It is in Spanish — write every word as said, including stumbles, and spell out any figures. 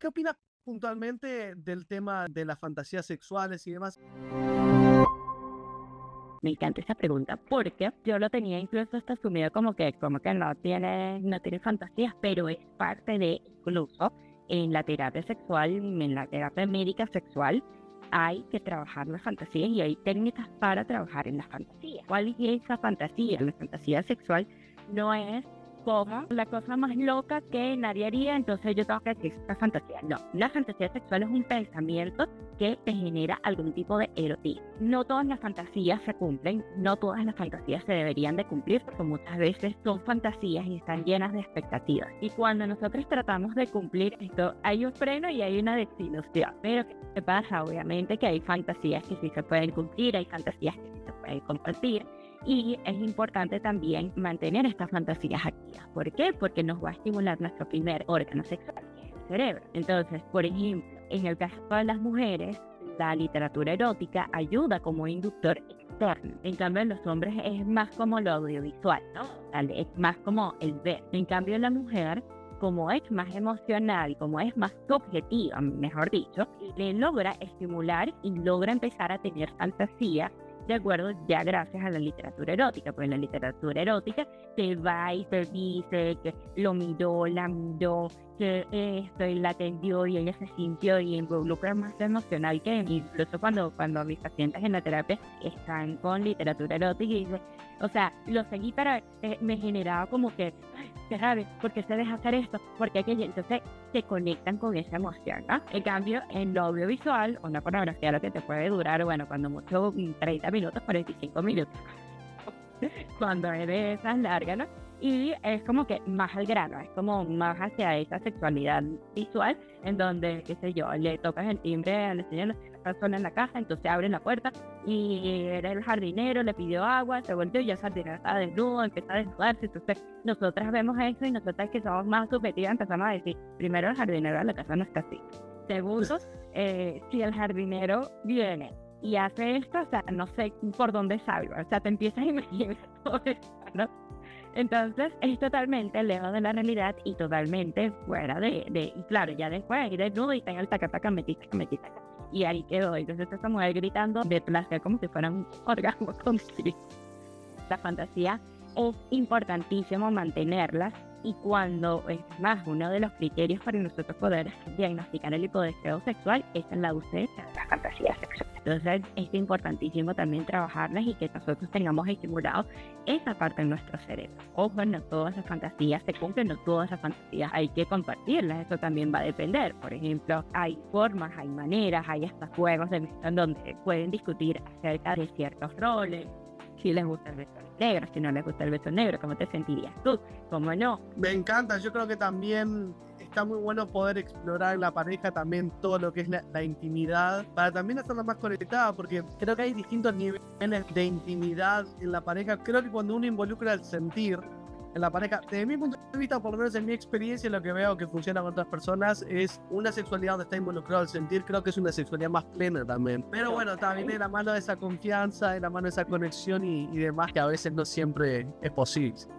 ¿Qué opinas puntualmente del tema de las fantasías sexuales y demás? Me encanta esa pregunta porque yo lo tenía incluso hasta asumido como que, como que no tiene, no tiene fantasías, pero es parte de, incluso en la terapia sexual, en la terapia médica sexual, hay que trabajar las fantasías y hay técnicas para trabajar en las fantasías. ¿Cuál es esa fantasía? La fantasía sexual no es como la cosa más loca que nadie haría, entonces yo tengo que decir esta fantasía. No, la fantasía sexual es un pensamiento que te genera algún tipo de erotismo. No todas las fantasías se cumplen, no todas las fantasías se deberían de cumplir, porque muchas veces son fantasías y están llenas de expectativas. Y cuando nosotros tratamos de cumplir esto, hay un freno y hay una desilusión. Pero ¿qué pasa? Obviamente que hay fantasías que sí se pueden cumplir, hay fantasías que sí se pueden compartir. Y es importante también mantener estas fantasías activas. ¿Por qué? Porque nos va a estimular nuestro primer órgano sexual, que es el cerebro. Entonces, por ejemplo, en el caso de las mujeres, la literatura erótica ayuda como inductor externo. En cambio, en los hombres es más como lo audiovisual, ¿no? Es más como el ver. En cambio, la mujer, como es más emocional, como es más subjetiva, mejor dicho, le logra estimular y logra empezar a tener fantasías, de acuerdo, ya gracias a la literatura erótica, pues la literatura erótica te va y te dice que lo miró, la miró, que esto y la atendió y ella se sintió y involucra más emocional que incluso cuando, cuando mis pacientes en la terapia están con literatura erótica y dicen, o sea, lo seguí para, eh, me generaba como que, ¿qué sabes? ¿Por qué se deja hacer esto? ¿Por qué aquello? Entonces se conectan con esa emoción, ¿no? En cambio, en lo audiovisual, una pornografía lo que te puede durar, bueno, cuando mucho, treinta minutos, cuarenta y cinco minutos. Cuando es de esas largas, ¿no? Y es como que más al grano, es como más hacia esa sexualidad visual, en donde, qué sé yo, le tocas el timbre a la señora, persona en la casa, entonces abren la puerta y era el jardinero, le pidió agua, se volvió y ya el jardinero estaba desnudo, empezó a desnudarse. Entonces nosotras vemos eso y nosotras que somos más subjetivas empezamos a decir, primero el jardinero de la casa no está así, segundo, eh, si el jardinero viene y hace esto, o sea, no sé por dónde salgo, o sea, te empiezas a imaginar todo eso, ¿no? Entonces es totalmente lejos de la realidad y totalmente fuera de, de y claro, ya después ir desnudo y tengo el taca-taca, metí-taca, metí-taca. Y ahí quedó. Entonces esta mujer gritando de placer como si fuera un orgasmo contigo. La fantasía es importantísimo mantenerla, y cuando es más uno de los criterios para nosotros poder diagnosticar el hipodeseo sexual es en la ausencia de la fantasía sexual. Entonces es importantísimo también trabajarlas y que nosotros tengamos estimulado esa parte en nuestro cerebro. Ojo, no todas las fantasías se cumplen, no todas las fantasías hay que compartirlas, eso también va a depender. Por ejemplo, hay formas, hay maneras, hay hasta juegos de mesa en donde pueden discutir acerca de ciertos roles. Si les gusta el beso negro, si no les gusta el beso negro, ¿cómo te sentirías tú? ¿Cómo no? Me encanta, yo creo que también está muy bueno poder explorar la pareja, también todo lo que es la, la intimidad, para también hacerla más conectada, porque creo que hay distintos niveles de intimidad en la pareja. Creo que cuando uno involucra el sentir en la pareja, desde mi punto de vista, por lo menos en mi experiencia, lo que veo que funciona con otras personas es una sexualidad donde está involucrado el sentir. Creo que es una sexualidad más plena también, pero bueno, también de la mano de esa confianza, de la mano de esa conexión y, y demás, que a veces no siempre es posible.